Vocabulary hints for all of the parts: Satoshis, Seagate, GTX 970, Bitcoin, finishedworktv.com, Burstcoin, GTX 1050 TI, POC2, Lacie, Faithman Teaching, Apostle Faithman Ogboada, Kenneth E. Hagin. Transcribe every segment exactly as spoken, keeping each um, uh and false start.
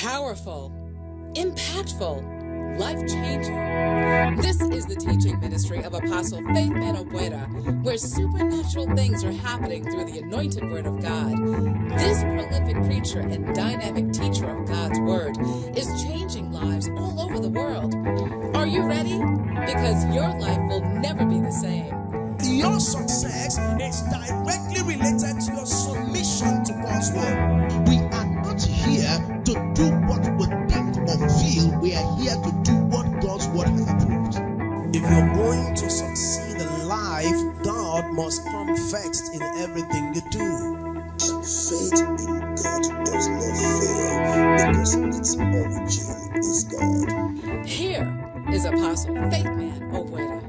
powerful, impactful, life-changing. This is the teaching ministry of Apostle Faithman Ogboada, where supernatural things are happening through the anointed word of God. This prolific preacher and dynamic teacher of God's word is changing lives all over the world. Are you ready? Because your life will never be the same. Your success is directly related to your submission to God's word. We are not here to do what we think or feel. We are here to do what God's word has approved. If you're going to succeed in life, God must come first in everything you do. And faith in God does not fail because its origin is God. Here is Apostle Faithman Ogboada.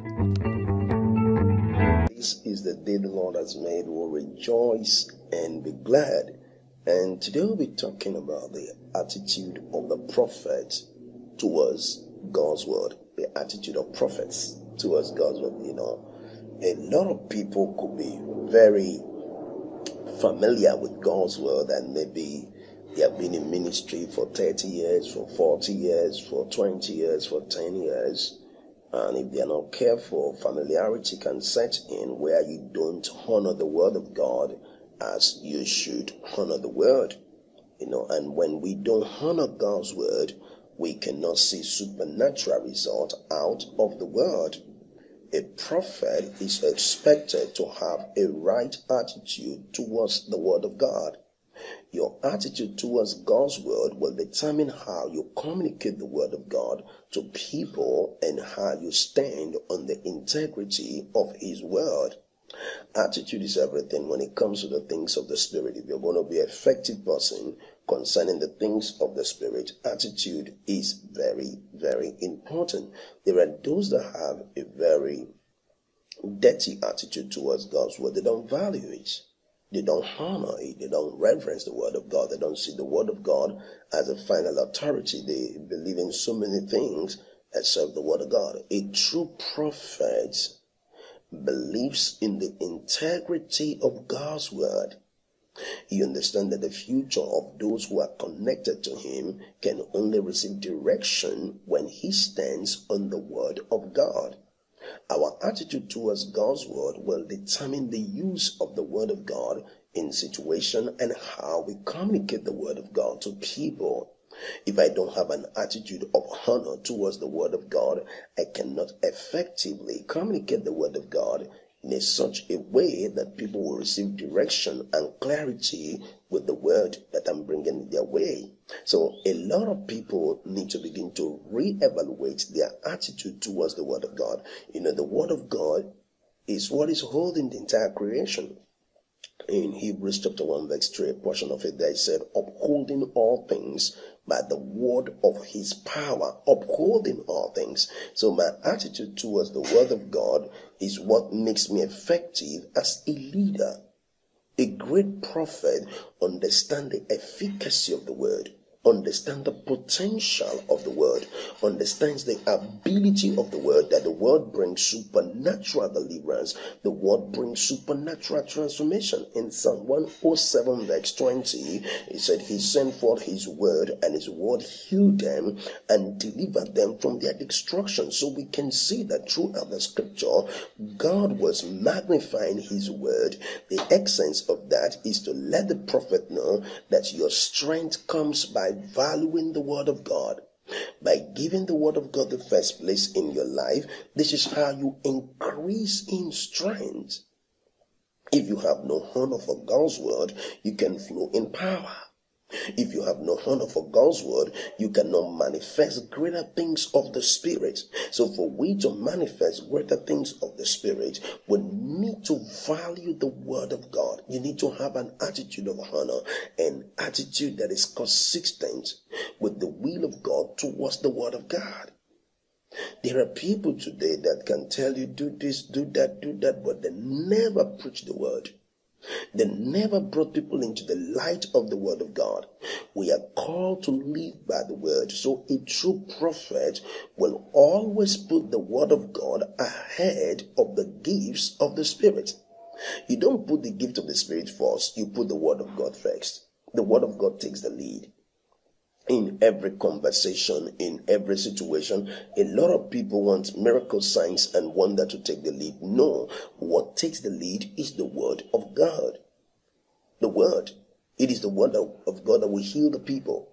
This is the day the Lord has made. We'll rejoice and be glad. And today we'll be talking about the attitude of the prophet towards God's word. The attitude of prophets towards God's word. You know, a lot of people could be very familiar with God's word, and maybe they have been in ministry for thirty years, for forty years, for twenty years, for ten years. And if they are not careful, familiarity can set in where you don't honor the word of God as you should honor the word. You know, and when we don't honor God's word, we cannot see supernatural result out of the word. A prophet is expected to have a right attitude towards the word of God. Your attitude towards God's word will determine how you communicate the word of God to people and how you stand on the integrity of his word. Attitude is everything when it comes to the things of the spirit. If you're going to be an effective person concerning the things of the spirit, attitude is very, very important. There are those that have a very dirty attitude towards God's word. They don't value it. They don't honor it. They don't reverence the word of God. They don't see the word of God as a final authority. They believe in so many things except the word of God. A true prophet believes in the integrity of God's word. He understands that the future of those who are connected to him can only receive direction when he stands on the word of God. Our attitude towards God's word will determine the use of the word of God in situation and how we communicate the word of God to people. If I don't have an attitude of honor towards the word of God, I cannot effectively communicate the word of God in a such a way that people will receive direction and clarity with the word that I'm bringing their way. So a lot of people need to begin to re-evaluate their attitude towards the word of God. You know, the word of God is what is holding the entire creation. In Hebrews chapter one, verse three, a portion of it there said, upholding all things by the word of his power, upholding all things. So my attitude towards the word of God is what makes me effective as a leader. A great prophet understands the efficacy of the word, understands the potential of the word, understands the ability of the word, that the word brings supernatural deliverance, the word brings supernatural transformation. In Psalm one oh seven verse twenty, it said, he sent forth his word, and his word healed them and delivered them from their destruction. So we can see that throughout the scripture, God was magnifying his word. The essence of that is to let the prophet know that your strength comes by valuing the word of God, by giving the word of God the first place in your life. This is how you increase in strength. If you have no honor for God's word, you can flow in power. If you have no honor for God's word, you cannot manifest greater things of the spirit. So for we to manifest greater things of the spirit, we need to value the word of God. You need to have an attitude of honor, an attitude that is consistent with the will of God towards the word of God. There are people today that can tell you, do this, do that, do that, but they never preach the word. They never brought people into the light of the word of God. We are called to live by the word. So a true prophet will always put the word of God ahead of the gifts of the spirit. You don't put the gift of the spirit first. You put the word of God first. The word of God takes the lead. in every conversation, in every situation. A lot of people want miracle signs and wonder to take the lead. No, what takes the lead is the word of God. The word. It is the word of God that will heal the people.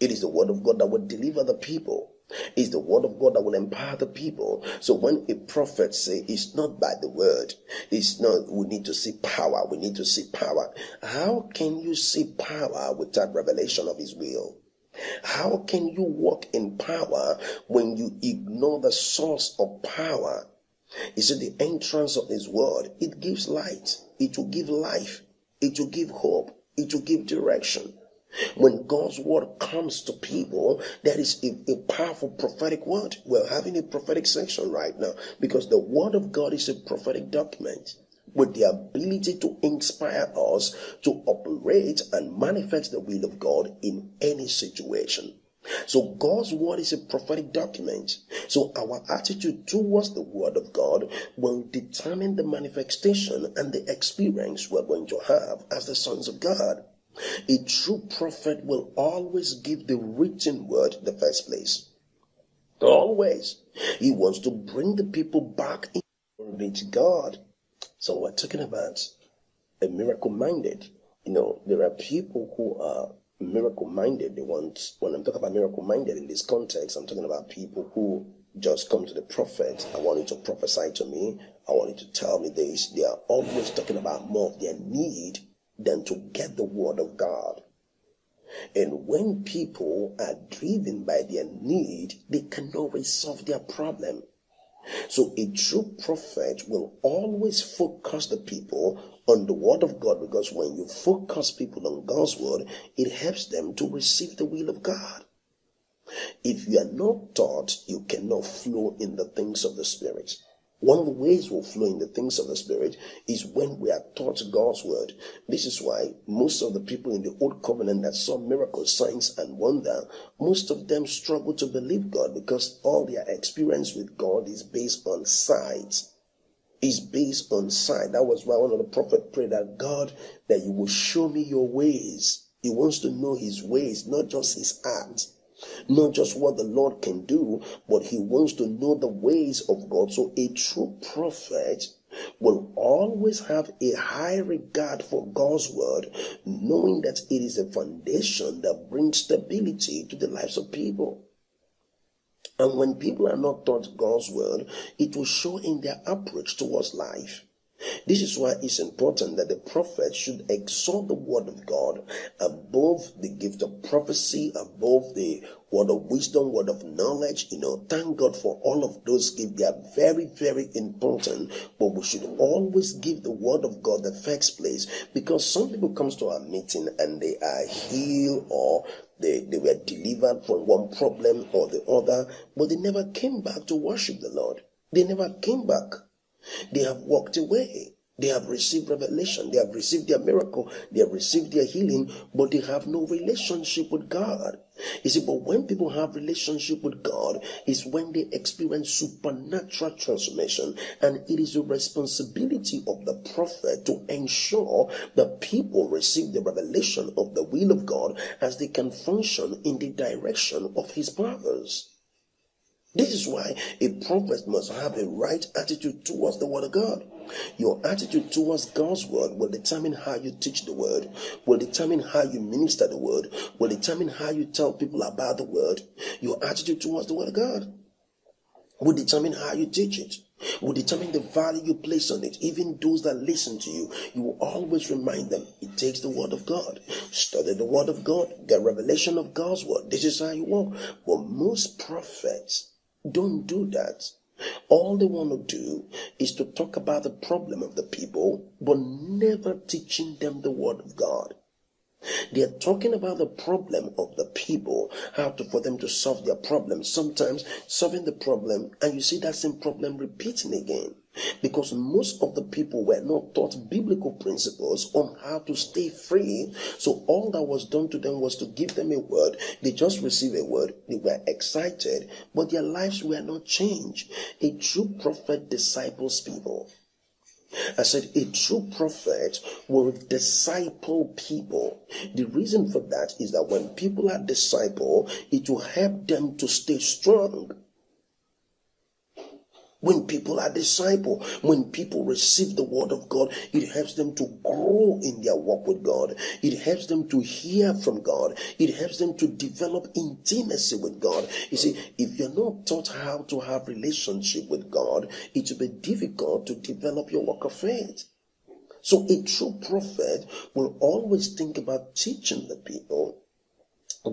It is the word of God that will deliver the people. It's the word of God that will empower the people. So when a prophet says, it's not by the word, it's not, we need to see power, we need to see power. How can you see power without revelation of his will? How can you walk in power when you ignore the source of power? You see, the entrance of his word, it gives light, it will give life, it will give hope, it will give direction. When God's word comes to people, that is a, a powerful prophetic word. We're having a prophetic section right now because the word of God is a prophetic document with the ability to inspire us to operate and manifest the will of God in any situation. So God's word is a prophetic document. So our attitude towards the word of God will determine the manifestation and the experience we're going to have as the sons of God. A true prophet will always give the written word the first place. Always. He wants to bring the people back into God. So we're talking about a miracle-minded. You know, there are people who are miracle-minded. They want, when I'm talking about miracle-minded in this context, I'm talking about people who just come to the prophet. I want you to prophesy to me. I want you to tell me this. They are always talking about more of their need than to get the word of God. And when people are driven by their need, they cannot resolve their problem. So a true prophet will always focus the people on the word of God, because when you focus people on God's word, it helps them to receive the will of God. If you are not taught, you cannot flow in the things of the Spirit. One of the ways we'll flow in the things of the Spirit is when we are taught God's word. This is why most of the people in the Old Covenant that saw miracles, signs, and wonder, most of them struggle to believe God because all their experience with God is based on sight. It's based on sight. That was why one of the prophets prayed that God, that you will show me your ways. He wants to know his ways, not just his acts. Not just what the Lord can do, but he wants to know the ways of God. So a true prophet will always have a high regard for God's word, knowing that it is a foundation that brings stability to the lives of people. And when people are not taught God's word, it will show in their approach towards life. This is why it's important that the prophet should exalt the word of God above the gift of prophecy, above the word of wisdom, word of knowledge. You know, thank God for all of those gifts. They are very, very important. But we should always give the word of God the first place, because some people come to our meeting and they are healed, or they, they were delivered from one problem or the other, but they never came back to worship the Lord. They never came back. They have walked away. They have received revelation. They have received their miracle. They have received their healing, but they have no relationship with God. You see, but when people have relationship with God, is when they experience supernatural transformation. And it is the responsibility of the prophet to ensure that people receive the revelation of the will of God as they can function in the direction of his purpose. This is why a prophet must have a right attitude towards the word of God. Your attitude towards God's word will determine how you teach the word, will determine how you minister the word, will determine how you tell people about the word. Your attitude towards the word of God will determine how you teach it, will determine the value you place on it. Even those that listen to you, you will always remind them, it takes the word of God. Study the word of God, get revelation of God's word. This is how you walk. But most prophets don't do that. All they want to do is to talk about the problem of the people, but never teaching them the word of God. They are talking about the problem of the people, how to, for them to solve their problem. Sometimes solving the problem, and you see that same problem repeating again, because most of the people were not taught biblical principles on how to stay free. So all that was done to them was to give them a word. They just received a word. They were excited, but their lives were not changed. A true prophet disciples people. I said a true prophet will disciple people. The reason for that is that when people are discipled, it will help them to stay strong. When people are discipled, when people receive the word of God, it helps them to grow in their walk with God. It helps them to hear from God. It helps them to develop intimacy with God. You see, if you're not taught how to have relationship with God, it will be difficult to develop your walk of faith. So a true prophet will always think about teaching the people.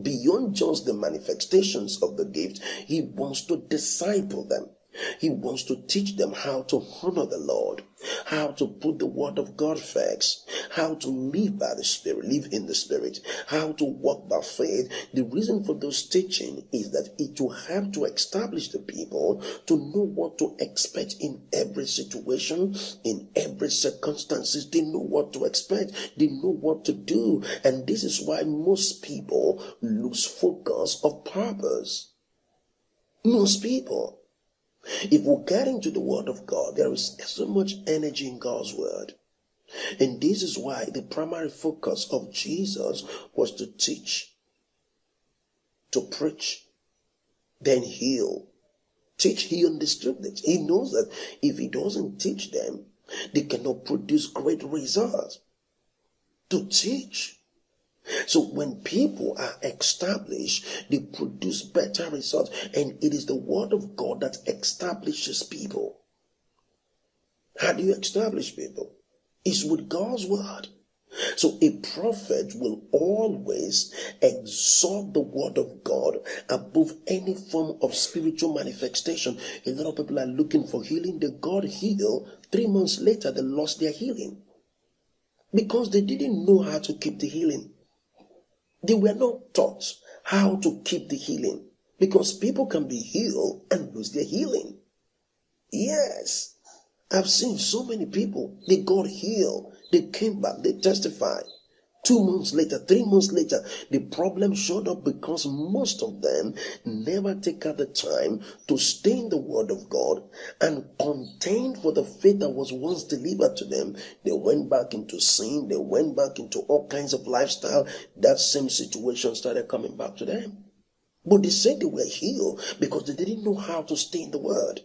Beyond just the manifestations of the gift, he wants to disciple them. He wants to teach them how to honor the Lord, how to put the word of God first, how to live by the Spirit, live in the Spirit, how to walk by faith. The reason for those teaching is that it will help to establish the people to know what to expect in every situation, in every circumstances. They know what to expect. They know what to do. And this is why most people lose focus of purpose. Most people. If we get into the word of God, there is so much energy in God's word. And this is why the primary focus of Jesus was to teach, to preach, then heal. Teach, heal, and distribute it. He knows that if he doesn't teach them, they cannot produce great results. To teach. So when people are established, they produce better results. And it is the word of God that establishes people. How do you establish people? It's with God's word. So a prophet will always exalt the word of God above any form of spiritual manifestation. A lot of people are looking for healing. They got healed. Three months later, they lost their healing. Because they didn't know how to keep the healing. They were not taught how to keep the healing, because people can be healed and lose their healing. Yes, I've seen so many people, they got healed, they came back, they testified. Two months later, three months later, the problem showed up because most of them never take out the time to stay in the word of God and contend for the faith that was once delivered to them. They went back into sin. They went back into all kinds of lifestyle. That same situation started coming back to them. But they said they were healed because they didn't know how to stay in the word.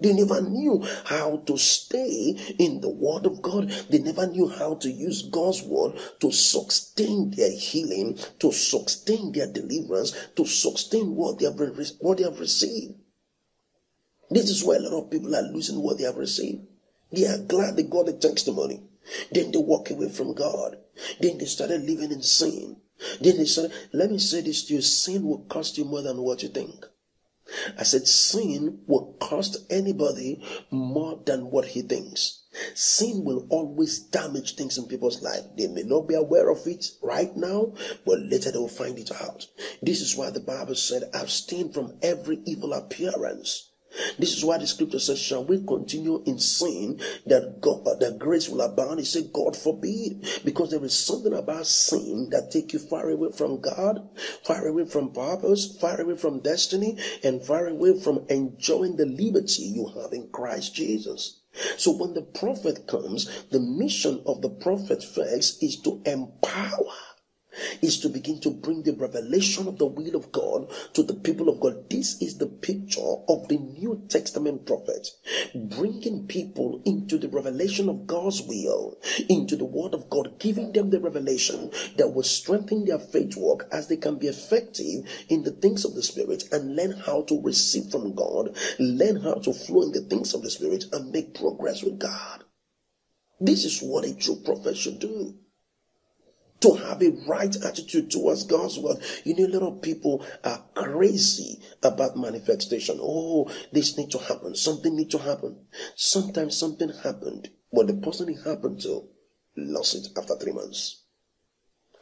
They never knew how to stay in the word of God. They never knew how to use God's word to sustain their healing, to sustain their deliverance, to sustain what they have, what they have received. This is why a lot of people are losing what they have received. They are glad they got the testimony. Then they walk away from God. Then they started living in sin. Then they started, let me say this to you, sin will cost you more than what you think. I said sin will cost anybody more than what he thinks. Sin will always damage things in people's life. They may not be aware of it right now, but later they will find it out. This is why the Bible said, abstain from every evil appearance. This is why the scripture says, shall we continue in sin that God, that grace will abound? He said, God forbid, because there is something about sin that takes you far away from God, far away from purpose, far away from destiny, and far away from enjoying the liberty you have in Christ Jesus. So when the prophet comes, the mission of the prophet first is to empower, is to begin to bring the revelation of the will of God to the people of God. This is the picture of the New Testament prophet, bringing people into the revelation of God's will, into the word of God, giving them the revelation that will strengthen their faith walk as they can be effective in the things of the Spirit and learn how to receive from God, learn how to flow in the things of the Spirit and make progress with God. This is what a true prophet should do. To have a right attitude towards God's word. You know, a lot of people are crazy about manifestation. Oh, this needs to happen. Something needs to happen. Sometimes something happened, but the person it happened to lost it after three months.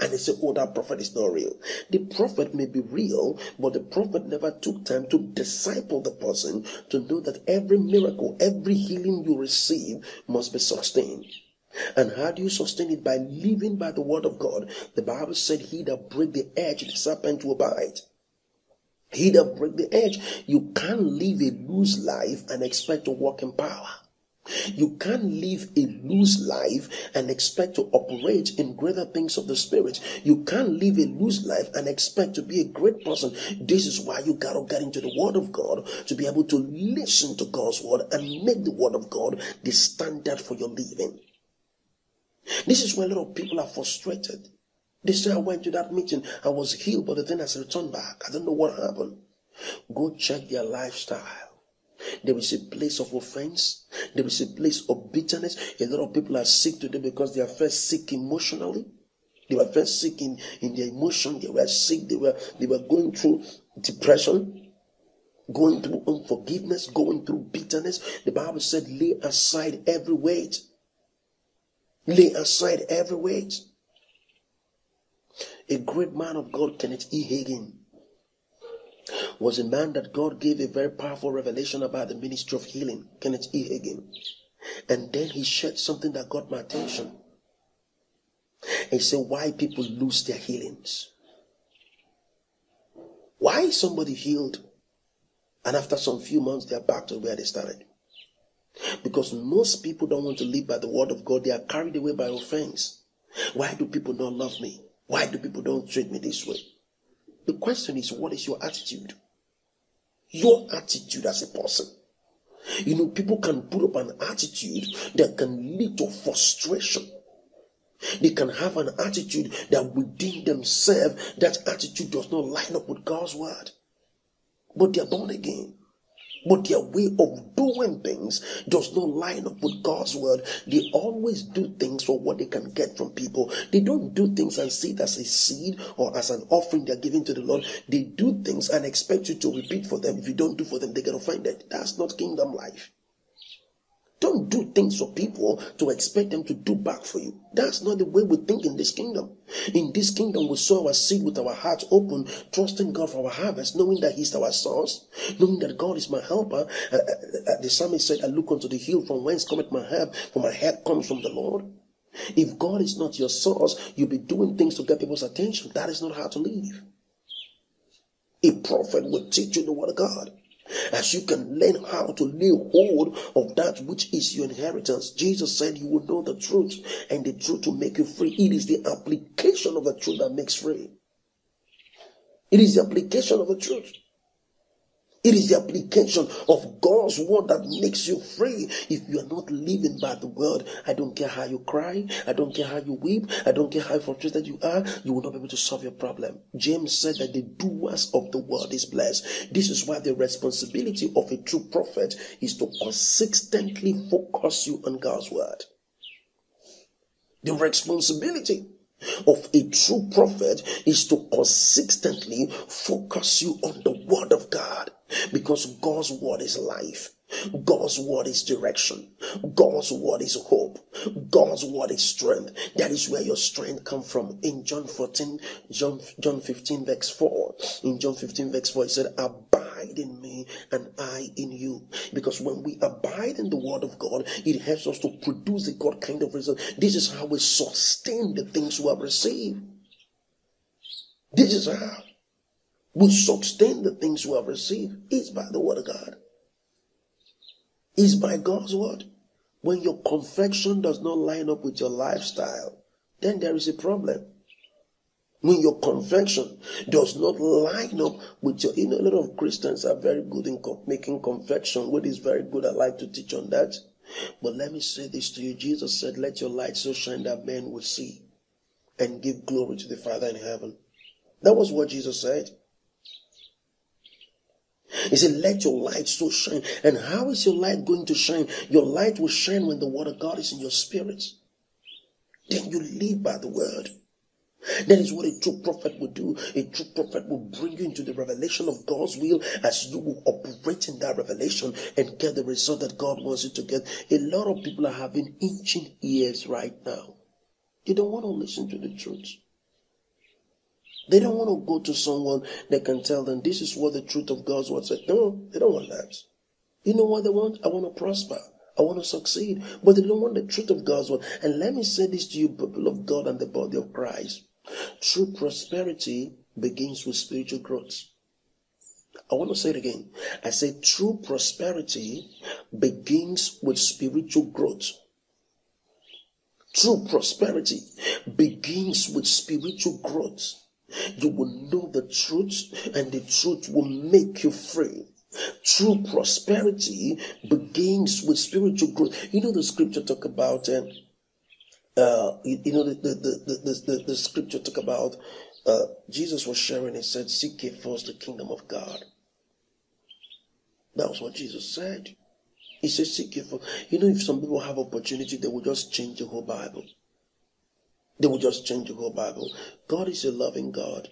And they say, oh, that prophet is not real. The prophet may be real, but the prophet never took time to disciple the person to know that every miracle, every healing you receive must be sustained. And how do you sustain it? By living by the word of God. The Bible said, he that break the edge, the serpent will bite. He that break the edge, you can't live a loose life and expect to walk in power. You can't live a loose life and expect to operate in greater things of the Spirit. You can't live a loose life and expect to be a great person. This is why you got to get into the Word of God, to be able to listen to God's Word and make the Word of God the standard for your living. This is where a lot of people are frustrated. They say, I went to that meeting, I was healed, but the thing has returned back. I don't know what happened. Go check their lifestyle. There is a place of offense. There is a place of bitterness. A lot of people are sick today because they are first sick emotionally. They were first sick in, in their emotion. They were sick. They were, they were going through depression, going through unforgiveness, going through bitterness. The Bible said, lay aside every weight. Lay aside every weight. A great man of God, Kenneth E. Hagin, was a man that God gave a very powerful revelation about the ministry of healing, Kenneth E. Hagin. And then he shared something that got my attention. He said, why people lose their healings. Why is somebody healed and after some few months they are back to where they started? Because most people don't want to live by the Word of God. They are carried away by offense. Why do people not love me? Why do people don't treat me this way? The question is, what is your attitude? Your attitude as a person. You know, people can put up an attitude that can lead to frustration. They can have an attitude that within themselves, that attitude does not line up with God's Word. But they are born again. But their way of doing things does not line up with God's Word. They always do things for what they can get from people. They don't do things and see it as a seed or as an offering they're giving to the Lord. They do things and expect you to repeat for them. If you don't do for them, they get offended. That's not kingdom life. Don't do things for people to expect them to do back for you. That's not the way we think in this kingdom. In this kingdom, we sow our seed with our hearts open, trusting God for our harvest, knowing that He's our source, knowing that God is my helper. Uh, uh, the psalmist said, I look unto the hill from whence cometh my help, for my help comes from the Lord. If God is not your source, you'll be doing things to get people's attention. That is not how to live. A prophet will teach you the Word of God, as you can learn how to lay hold of that which is your inheritance. Jesus said, you will know the truth, and the truth will make you free. It is the application of the truth that makes free. It is the application of the truth. It is the application of God's Word that makes you free. If you are not living by the Word, I don't care how you cry, I don't care how you weep, I don't care how frustrated you are, you will not be able to solve your problem. James said that the doers of the Word is blessed. This is why the responsibility of a true prophet is to consistently focus you on God's Word. The responsibility of a true prophet is to consistently focus you on the Word of God, because God's Word is life. God's Word is direction. God's Word is hope. God's Word is strength. That is where your strength comes from. In John fourteen, John, John fifteen, verse four. In John fifteen, verse four, it said, abide in me and I in you. Because when we abide in the Word of God, it helps us to produce the God kind of result. This is how we sustain the things we have received. This is how we sustain the things we have received. It's by the Word of God. Is by God's Word. When your confession does not line up with your lifestyle, then there is a problem. When your confession does not line up with your, you know, a lot of Christians are very good in making confession, which is very good. I like to teach on that. But let me say this to you. Jesus said, let your light so shine that men will see and give glory to the Father in heaven. That was what Jesus said. He said, let your light so shine. And how is your light going to shine? Your light will shine when the Word of God is in your spirit. Then you live by the Word. That is what a true prophet will do. A true prophet will bring you into the revelation of God's will, as you will operate in that revelation and get the result that God wants you to get. A lot of people are having itching ears right now. They don't want to listen to the truth. They don't want to go to someone that can tell them, this is what the truth of God's Word said. No, they don't want that. You know what they want? I want to prosper. I want to succeed. But they don't want the truth of God's Word. And let me say this to you, people of God and the body of Christ. True prosperity begins with spiritual growth. I want to say it again. I say true prosperity begins with spiritual growth. True prosperity begins with spiritual growth. You will know the truth, and the truth will make you free. True prosperity begins with spiritual growth. You know the scripture talk about, uh, uh, you, you know the the, the, the, the the scripture talk about uh, Jesus was sharing. He said, "Seek ye first the kingdom of God." That was what Jesus said. He said, "Seek ye first." You know, if some people have opportunity, they will just change the whole Bible. They will just change the whole Bible. God is a loving God,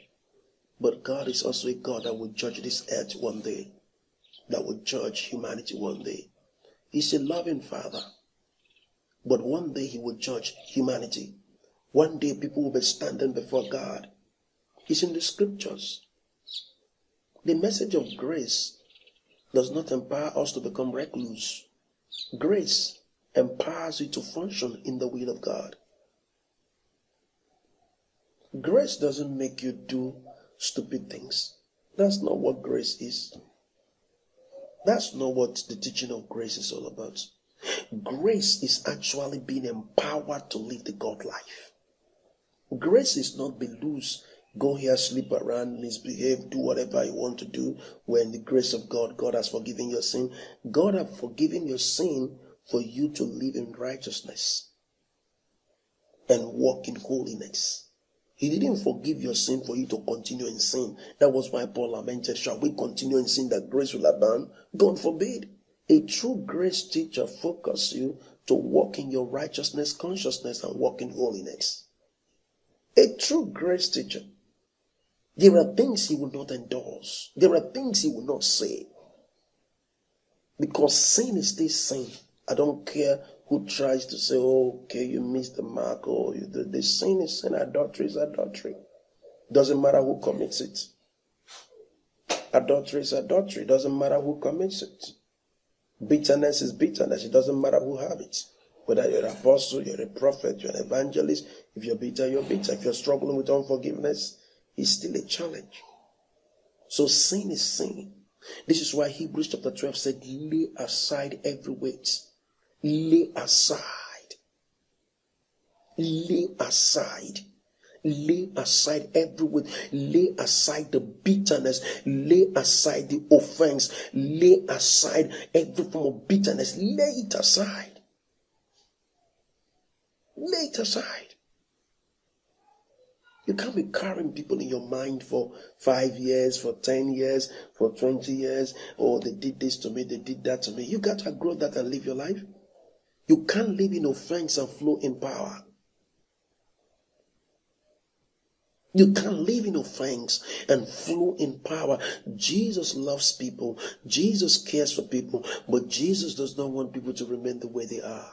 but God is also a God that will judge this earth one day, that will judge humanity one day. He's a loving Father, but one day he will judge humanity. One day people will be standing before God. It's in the scriptures. The message of grace does not empower us to become recluse. Grace empowers you to function in the will of God. Grace doesn't make you do stupid things. That's not what grace is. That's not what the teaching of grace is all about. Grace is actually being empowered to live the God life. Grace is not be loose, go here, sleep around, misbehave, do whatever you want to do. When the grace of God, God has forgiven your sin. God has forgiven your sin for you to live in righteousness and walk in holiness. He didn't forgive your sin for you to continue in sin. That was why Paul lamented, shall we continue in sin that grace will abound? God forbid. A true grace teacher focuses you to walk in your righteousness, consciousness, and walk in holiness. A true grace teacher. There are things he will not endorse. There are things he will not say. Because sin is still sin. I don't care who tries to say, oh, okay, you missed the mark, or you do this. Sin is sin, adultery is adultery. Doesn't matter who commits it. Adultery is adultery, doesn't matter who commits it. Bitterness is bitterness, it doesn't matter who have it. Whether you're an apostle, you're a prophet, you're an evangelist, if you're bitter, you're bitter. If you're struggling with unforgiveness, it's still a challenge. So sin is sin. This is why Hebrews chapter twelve said, lay aside every weight. Lay aside, lay aside, lay aside every weight, lay aside the bitterness, lay aside the offense, lay aside every form of bitterness, lay it aside, lay it aside. You can't be carrying people in your mind for five years, for ten years, for twenty years, oh, they did this to me, they did that to me. You got to grow that and live your life. You can't live in offense and flow in power. You can't live in offense and flow in power. Jesus loves people. Jesus cares for people. But Jesus does not want people to remain the way they are.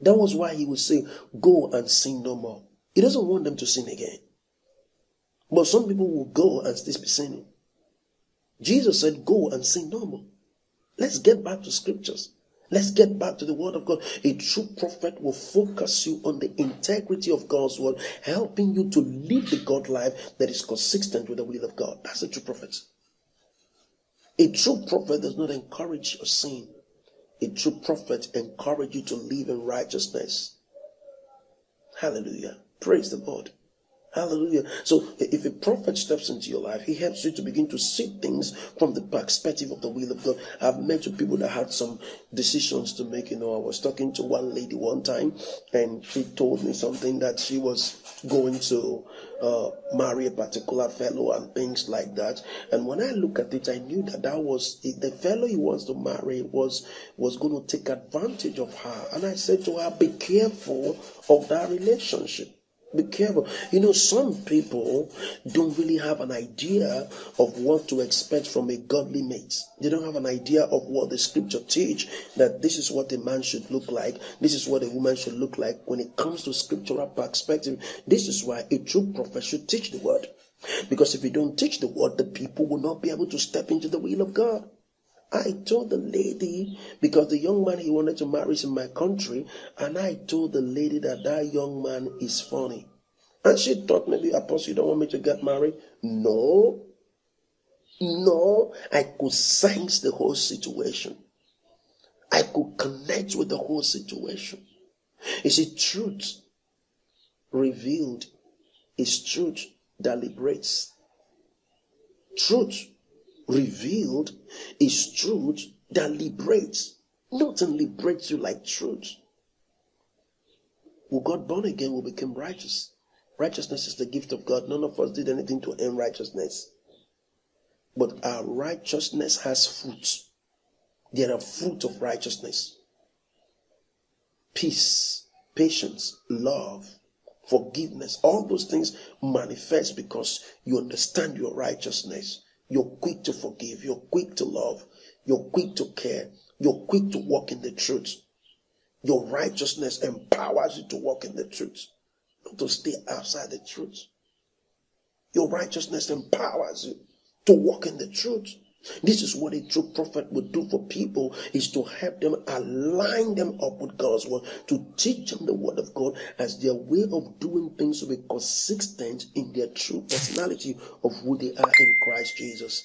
That was why he would say, go and sin no more. He doesn't want them to sin again. But some people will go and still be sinning. Jesus said, go and sin no more. Let's get back to scriptures. Let's get back to the word of God. A true prophet will focus you on the integrity of God's word, helping you to live the God life that is consistent with the will of God. That's a true prophet. A true prophet does not encourage your sin. A true prophet encourages you to live in righteousness. Hallelujah. Praise the Lord. Hallelujah. So if a prophet steps into your life, he helps you to begin to see things from the perspective of the will of God. I've met with people that had some decisions to make. You know, I was talking to one lady one time, and she told me something that she was going to uh, marry a particular fellow and things like that. And when I look at it, I knew that that was the fellow he wants to marry was was going to take advantage of her. And I said to her, be careful of that relationship. Be careful. You know, some people don't really have an idea of what to expect from a godly mate. They don't have an idea of what the scripture teach, that this is what a man should look like. This is what a woman should look like when it comes to scriptural perspective. This is why a true prophet should teach the word. Because if you don't teach the word, the people will not be able to step into the will of God. I told the lady, because the young man he wanted to marry is in my country, and I told the lady that that young man is funny. And she thought, maybe, Apostle, you don't want me to get married? No. No, I could sense the whole situation. I could connect with the whole situation. You see, truth revealed is truth that liberates. Truth revealed is truth that liberates. Nothing liberates you like truth. We got born again, we became righteous. Righteousness is the gift of God. None of us did anything to earn righteousness. But our righteousness has fruit. There are fruit of righteousness. Peace, patience, love, forgiveness. All those things manifest because you understand your righteousness. You're quick to forgive. You're quick to love. You're quick to care. You're quick to walk in the truth. Your righteousness empowers you to walk in the truth, not to stay outside the truth. Your righteousness empowers you to walk in the truth. This is what a true prophet would do for people, is to help them, align them up with God's word, to teach them the word of God as their way of doing things to be consistent in their true personality of who they are in Christ Jesus.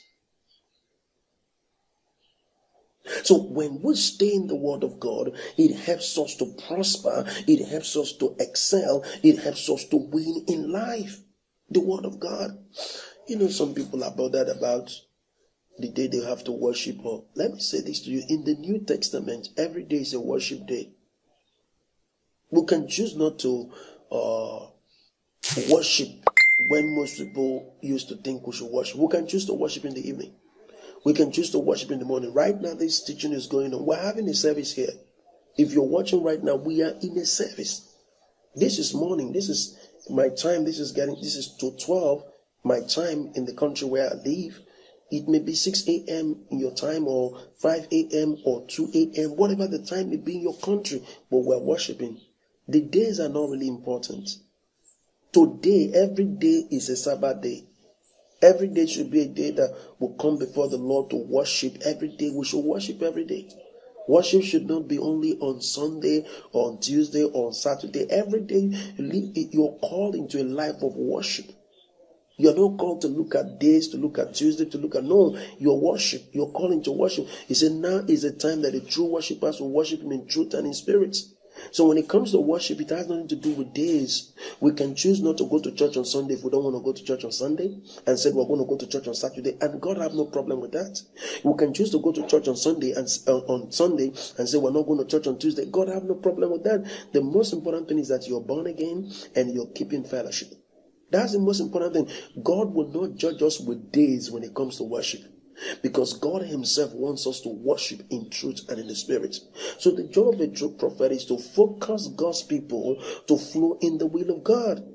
So when we stay in the word of God, it helps us to prosper, it helps us to excel, it helps us to win in life. The word of God. You know, some people are bothered about the day they have to worship. Or let me say this to you. In the New Testament, every day is a worship day. We can choose not to uh, worship when most people used to think we should worship. We can choose to worship in the evening. We can choose to worship in the morning. Right now, this teaching is going on. We're having a service here. If you're watching right now, we are in a service. This is morning. This is my time. This is getting. This is to twelve. My time in the country where I live, it may be six a.m. in your time, or five a.m. or two a.m., whatever the time may be in your country, but we're worshiping. The days are not really important. Today, every day is a Sabbath day. Every day should be a day that will come before the Lord to worship. Every day, we should worship every day. Worship should not be only on Sunday, or on Tuesday, or on Saturday. Every day, you're called into a life of worship. You're not called to look at days, to look at Tuesday, to look at, no, your worship, you're calling to worship. He said, now is the time that the true worshipers will worship him in truth and in spirit. So when it comes to worship, it has nothing to do with days. We can choose not to go to church on Sunday if we don't want to go to church on Sunday, and said we're going to go to church on Saturday, and God have no problem with that. We can choose to go to church on Sunday and uh, on Sunday and say we're not going to church on Tuesday. God have no problem with that. The most important thing is that you're born again and you're keeping fellowship. That's the most important thing. God will not judge us with days when it comes to worship, because God himself wants us to worship in truth and in the spirit. So the job of a true prophet is to focus God's people to flow in the will of God.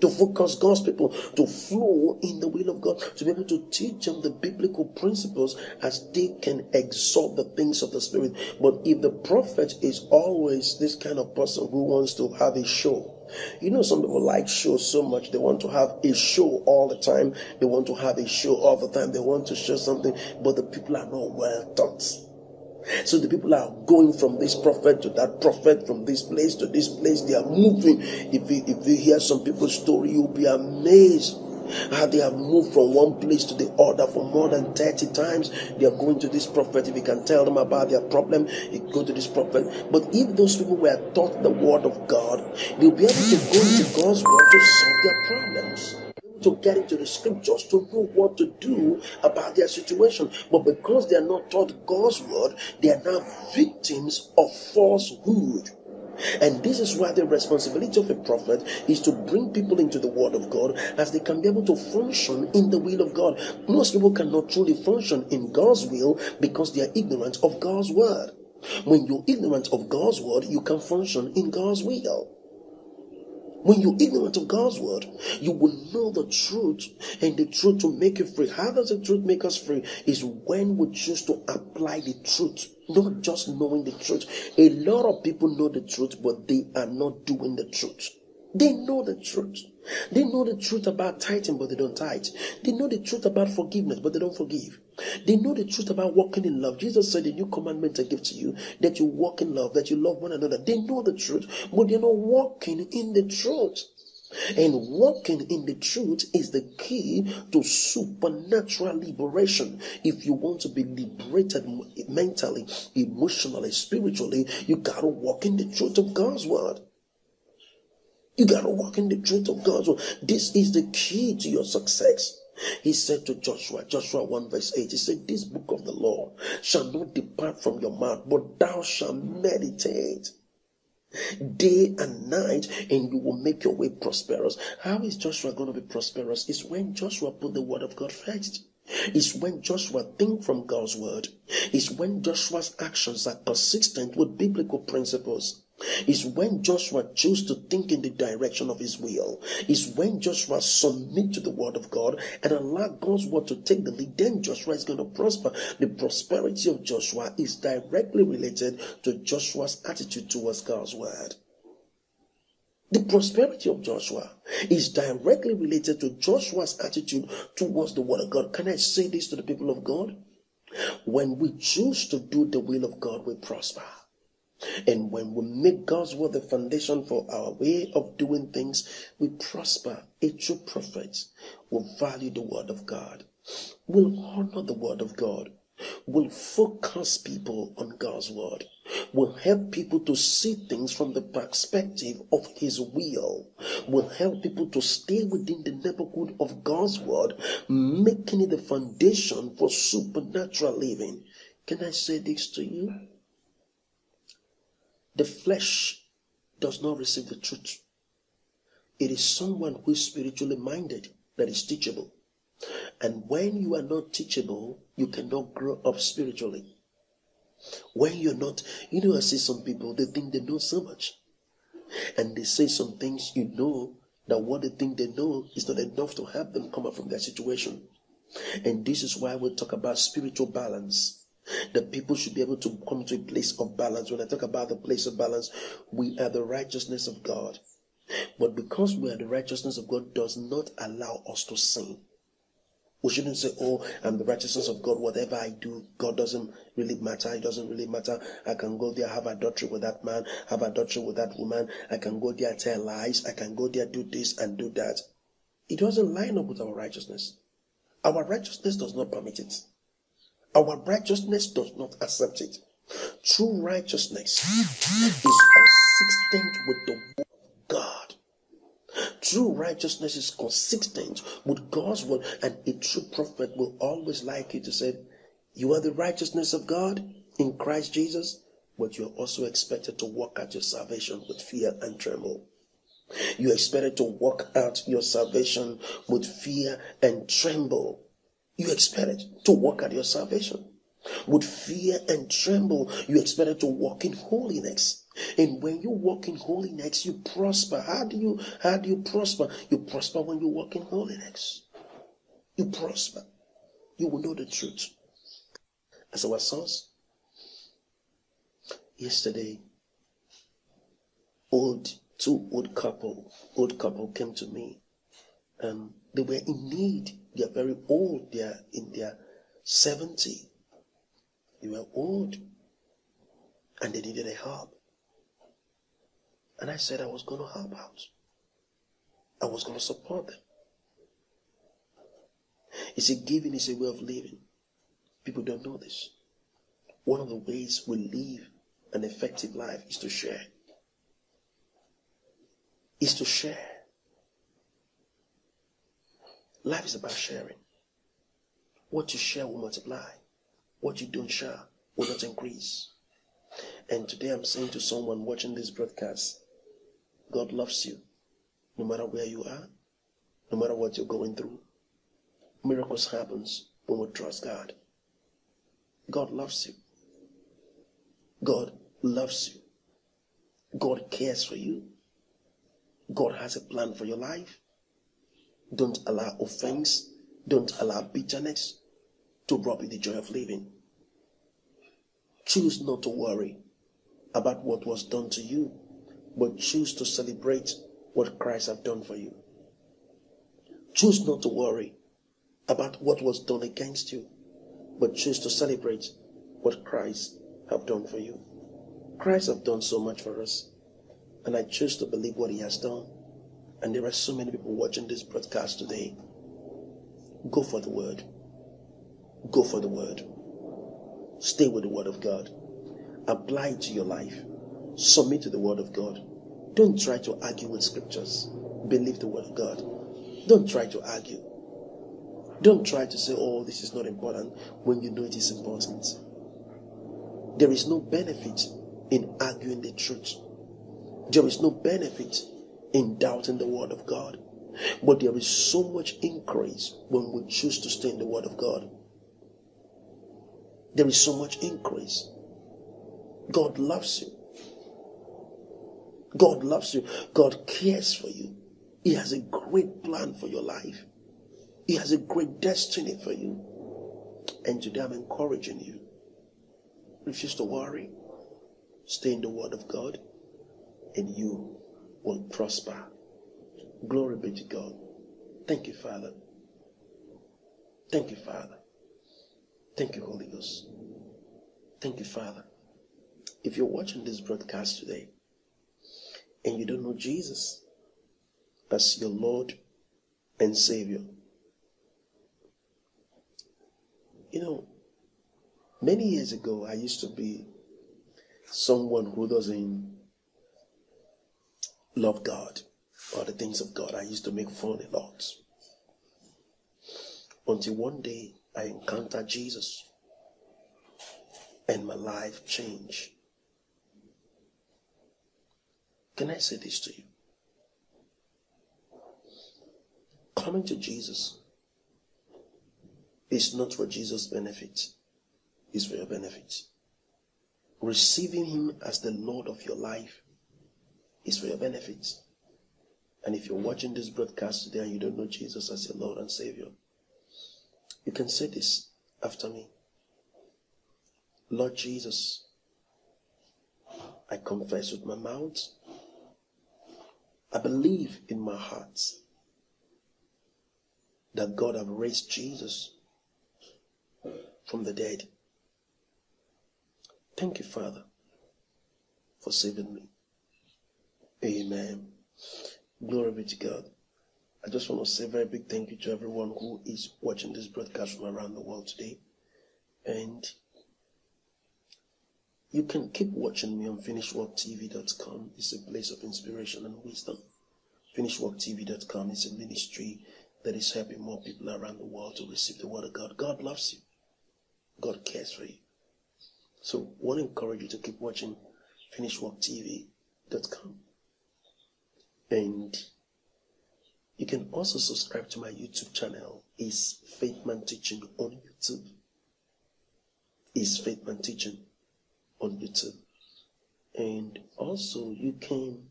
To focus God's people to flow in the will of God, to be able to teach them the biblical principles as they can exalt the things of the spirit. But if the prophet is always this kind of person who wants to have a show, you know, some people like show so much. They want to have a show all the time. They want to have a show all the time. They want to show something, but the people are not well taught. So the people are going from this prophet to that prophet, from this place to this place. They are moving. If you, if you hear some people's story, you'll be amazed how they have moved from one place to the other for more than thirty times. They are going to this prophet. If you can tell them about their problem, you go to this prophet. But if those people were taught the word of God, they'll be able to go into God's word to solve their problems, to get into the scriptures, to know what to do about their situation. But because they are not taught God's word, they are now victims of falsehood. And this is why the responsibility of a prophet is to bring people into the word of God as they can be able to function in the will of God. Most people cannot truly function in God's will because they are ignorant of God's word. When you're ignorant of God's word, you can function in God's will. When you're ignorant of God's word, you will know the truth, and the truth will make you free. How does the truth make us free? Is when we choose to apply the truth, not just knowing the truth. A lot of people know the truth, but they are not doing the truth. They know the truth. They know the truth about tithing, but they don't tithe. They know the truth about forgiveness, but they don't forgive. They know the truth about walking in love. Jesus said, the new commandment I give to you, that you walk in love, that you love one another. They know the truth, but they're not walking in the truth. And walking in the truth is the key to supernatural liberation. If you want to be liberated mentally, emotionally, spiritually, you gotta walk in the truth of God's word. You gotta walk in the truth of God's word. This is the key to your success. He said to Joshua, Joshua one verse eight, he said, this book of the law shall not depart from your mouth, but thou shalt meditate day and night, and you will make your way prosperous. How is Joshua going to be prosperous? It's when Joshua put the word of God first. It's when Joshua think from God's word. It's when Joshua's actions are consistent with biblical principles. It's when Joshua chose to think in the direction of his will. It's when Joshua submit to the word of God and allow God's word to take the lead. Then Joshua is going to prosper. The prosperity of Joshua is directly related to Joshua's attitude towards God's word. The prosperity of Joshua is directly related to Joshua's attitude towards the word of God. Can I say this to the people of God? When we choose to do the will of God, we prosper. And when we make God's word the foundation for our way of doing things, we prosper. A true prophet will value the word of God, will honor the word of God, will focus people on God's word, will help people to see things from the perspective of his will, will help people to stay within the neighborhood of God's word, making it the foundation for supernatural living. Can I say this to you? The flesh does not receive the truth. It is someone who is spiritually minded that is teachable. And when you are not teachable, you cannot grow up spiritually. When you're not, you know, I see some people, they think they know so much. And they say some things, you know, that what they think they know is not enough to help them come up from their situation. And this is why we talk about spiritual balance. That people should be able to come to a place of balance. When I talk about the place of balance, we are the righteousness of God. But because we are the righteousness of God does not allow us to sin. We shouldn't say, oh, I'm the righteousness of God. Whatever I do, God doesn't really matter. It doesn't really matter. I can go there, have adultery with that man, have adultery with that woman. I can go there, tell lies. I can go there, do this and do that. It doesn't line up with our righteousness. Our righteousness does not permit it. Our righteousness does not accept it. True righteousness is consistent with the word of God. True righteousness is consistent with God's word. And a true prophet will always like you to say, you are the righteousness of God in Christ Jesus, but you are also expected to walk out your salvation with fear and tremble. You are expected to walk out your salvation with fear and tremble. You expected to walk out your salvation with fear and tremble. You expected to walk in holiness. And when you walk in holiness, you prosper. How do you, how do you prosper? You prosper when you walk in holiness. You prosper. You will know the truth. As our sons, yesterday, old, two old couple, old couple came to me. Um, they were in need. They are very old. They are in their seventy. They were old. And they needed a help. And I said I was going to help out. I was going to support them. You see, giving is a way of living. People don't know this. One of the ways we live an effective life is to share. Is to share. Life is about sharing. What you share will multiply. What you don't share will not increase. And today I'm saying to someone watching this broadcast, God loves you. No matter where you are, no matter what you're going through, miracles happen when we trust God. God loves you. God loves you. God cares for you. God has a plan for your life. Don't allow offense, don't allow bitterness to rob you the joy of living. Choose not to worry about what was done to you, but choose to celebrate what Christ has done for you. Choose not to worry about what was done against you, but choose to celebrate what Christ has done for you. Christ has done so much for us, and I choose to believe what he has done. and there are so many people watching this broadcast today, go for the word. Go for the word. Stay with the word of God. Apply it to your life. Submit to the word of God. Don't try to argue with scriptures. Believe the word of God. Don't try to argue. Don't try to say, oh, this is not important, when you know it is important. There is no benefit in arguing the truth. There is no benefit in doubting the word of God. But there is so much increase when we choose to stay in the word of God. There is so much increase. God loves you. God loves you. God cares for you. He has a great plan for your life. He has a great destiny for you. And today I'm encouraging you. Refuse to worry. Stay in the word of God, and you will prosper. Glory be to God. Thank you, Father. Thank you, Father. Thank you, Holy Ghost. Thank you, Father. If you're watching this broadcast today and you don't know Jesus as your Lord and Savior, you know, many years ago, I used to be someone who doesn't love God or the things of God. I used to make fun a lot. Until one day, I encountered Jesus and my life changed. Can I say this to you? Coming to Jesus is not for Jesus' benefit. It's for your benefit. Receiving him as the Lord of your life is for your benefit. And if you're watching this broadcast today and you don't know Jesus as your Lord and Savior, you can say this after me. Lord Jesus, I confess with my mouth, I believe in my heart that God has raised Jesus from the dead. Thank you, Father, for saving me. Amen. Glory be to God. I just want to say a very big thank you to everyone who is watching this broadcast from around the world today. And you can keep watching me on finish work t v dot com. It's a place of inspiration and wisdom. finish work t v dot com is a ministry that is helping more people around the world to receive the word of God. God loves you. God cares for you. So I want to encourage you to keep watching finish work t v dot com. And you can also subscribe to my YouTube channel. It's Faithman Teaching on YouTube. It's Faithman Teaching on YouTube. And also you can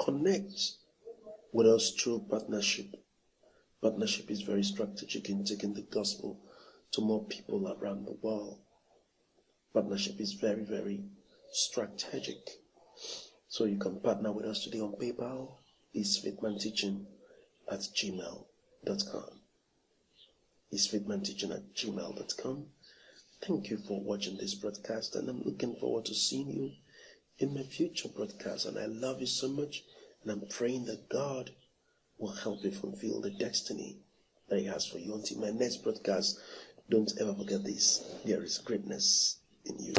connect with us through partnership. Partnership is very strategic in taking the gospel to more people around the world. Partnership is very, very strategic. So you can partner with us today on PayPal. It's faithman teaching at gmail dot com. It's faithman teaching at gmail dot com. Thank you for watching this broadcast, and I'm looking forward to seeing you in my future broadcast. And I love you so much, and I'm praying that God will help you fulfill the destiny that he has for you. Until my next broadcast, don't ever forget this. There is greatness in you.